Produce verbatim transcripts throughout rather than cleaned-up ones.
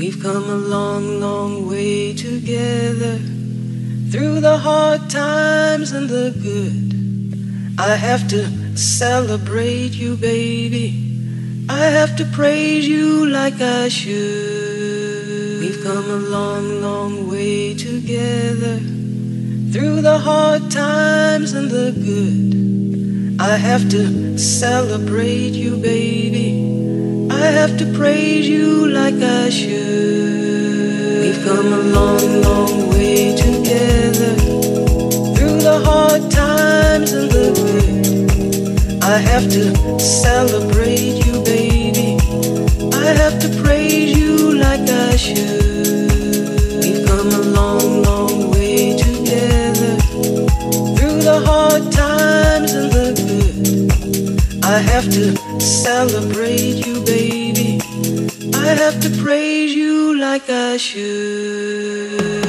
We've come a long, long way together, through the hard times and the good. I have to celebrate you, baby. I have to praise you like I should. We've come a long, long way together, through the hard times and the good. I have to celebrate you, baby. I have to praise you like I should. We've come a long, long way together, through the hard times and the good. I have to celebrate you, baby. I have to praise you like I should. We've come a long, long way together, through the hard times and the good. I have to celebrate you, baby. I have to praise you like I should.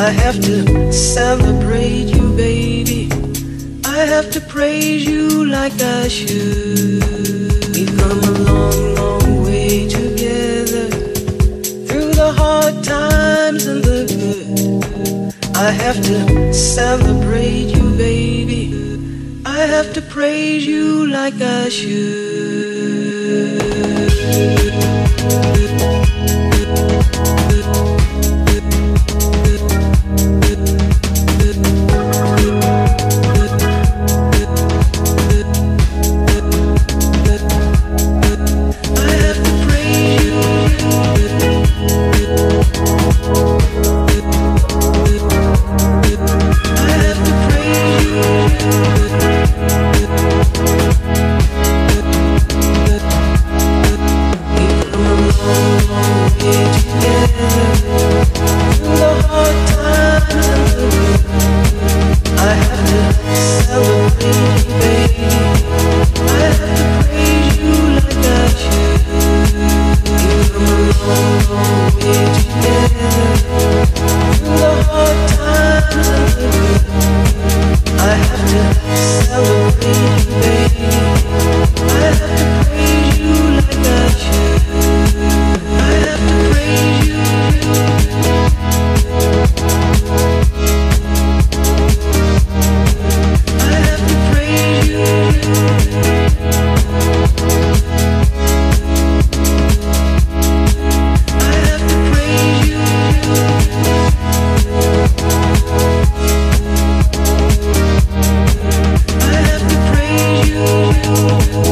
I have to celebrate you, baby. I have to praise you like I should. We've come a long, long way together, through the hard times and the good. I have to celebrate you, baby. I have to praise you like I should. Oh,